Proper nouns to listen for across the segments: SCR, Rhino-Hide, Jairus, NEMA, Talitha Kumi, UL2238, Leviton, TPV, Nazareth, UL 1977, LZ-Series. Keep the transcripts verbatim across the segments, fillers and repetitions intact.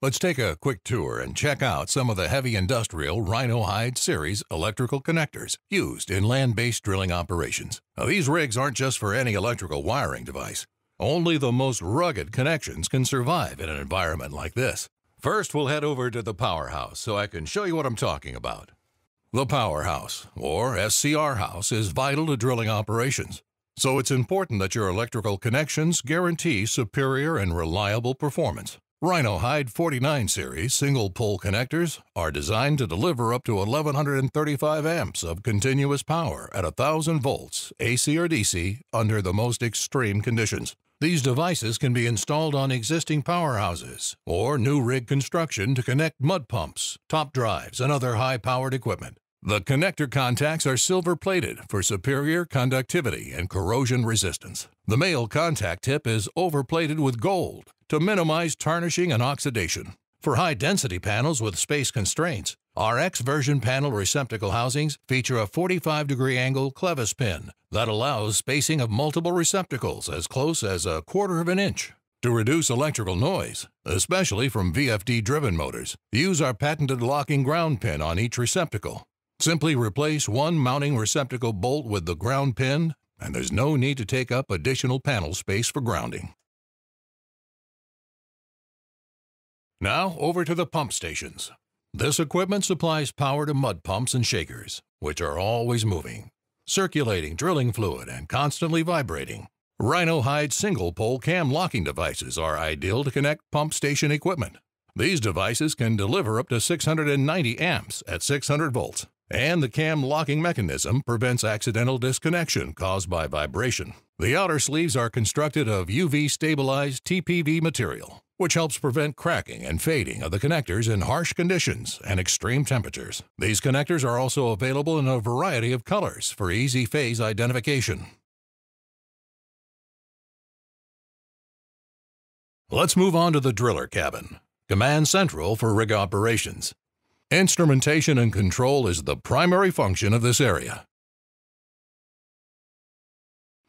Let's take a quick tour and check out some of the heavy industrial Rhino-Hide series electrical connectors used in land-based drilling operations. Now, these rigs aren't just for any electrical wiring device. Only the most rugged connections can survive in an environment like this. First, we'll head over to the powerhouse so I can show you what I'm talking about. The powerhouse, or S C R house, is vital to drilling operations. So it's important that your electrical connections guarantee superior and reliable performance. Rhino-Hide forty-nine series single-pole connectors are designed to deliver up to eleven thirty-five amps of continuous power at one thousand volts, A C or D C, under the most extreme conditions. These devices can be installed on existing powerhouses or new rig construction to connect mud pumps, top drives, and other high-powered equipment. The connector contacts are silver-plated for superior conductivity and corrosion resistance. The male contact tip is overplated with gold to minimize tarnishing and oxidation. For high-density panels with space constraints, our X version panel receptacle housings feature a forty-five degree angle clevis pin that allows spacing of multiple receptacles as close as a quarter of an inch. To reduce electrical noise, especially from V F D-driven motors, use our patented locking ground pin on each receptacle. Simply replace one mounting receptacle bolt with the ground pin, and there's no need to take up additional panel space for grounding. Now over to the pump stations. This equipment supplies power to mud pumps and shakers, which are always moving, circulating drilling fluid, and constantly vibrating. Rhino-Hide single-pole cam locking devices are ideal to connect pump station equipment. These devices can deliver up to six hundred ninety amps at six hundred volts, and the cam locking mechanism prevents accidental disconnection caused by vibration. The outer sleeves are constructed of U V-stabilized T P V material, which helps prevent cracking and fading of the connectors in harsh conditions and extreme temperatures. These connectors are also available in a variety of colors for easy phase identification. Let's move on to the driller cabin, command central for rig operations. Instrumentation and control is the primary function of this area.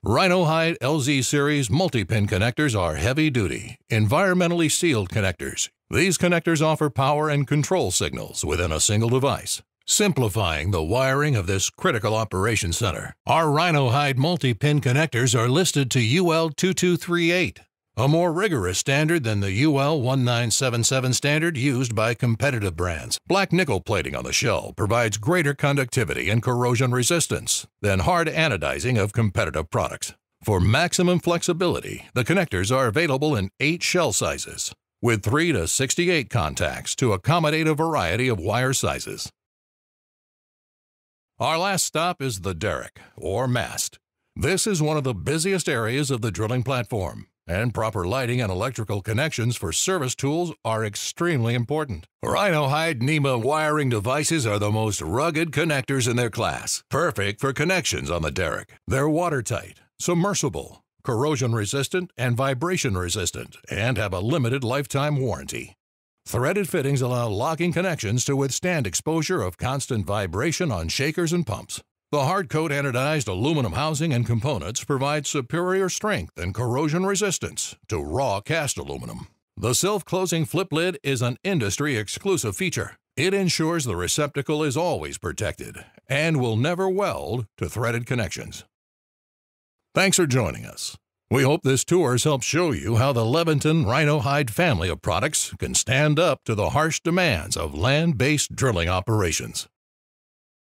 Rhino-Hide L Z series multi-pin connectors are heavy-duty, environmentally sealed connectors. These connectors offer power and control signals within a single device, simplifying the wiring of this critical operations center. Our Rhino-Hide multi-pin connectors are listed to U L twenty-two thirty-eight, a more rigorous standard than the U L nineteen seventy-seven standard used by competitive brands. Black nickel plating on the shell provides greater conductivity and corrosion resistance than hard anodizing of competitive products. For maximum flexibility, the connectors are available in eight shell sizes, with three to sixty-eight contacts to accommodate a variety of wire sizes. Our last stop is the derrick, or mast. This is one of the busiest areas of the drilling platform, and proper lighting and electrical connections for service tools are extremely important. Rhino-Hide NEMA wiring devices are the most rugged connectors in their class, perfect for connections on the derrick. They're watertight, submersible, corrosion-resistant, and vibration-resistant, and have a limited lifetime warranty. Threaded fittings allow locking connections to withstand exposure of constant vibration on shakers and pumps. The hard-coat anodized aluminum housing and components provide superior strength and corrosion resistance to raw cast aluminum. The self-closing flip lid is an industry-exclusive feature. It ensures the receptacle is always protected and will never weld to threaded connections. Thanks for joining us. We hope this tour has helped show you how the Leviton Rhino-Hide family of products can stand up to the harsh demands of land-based drilling operations.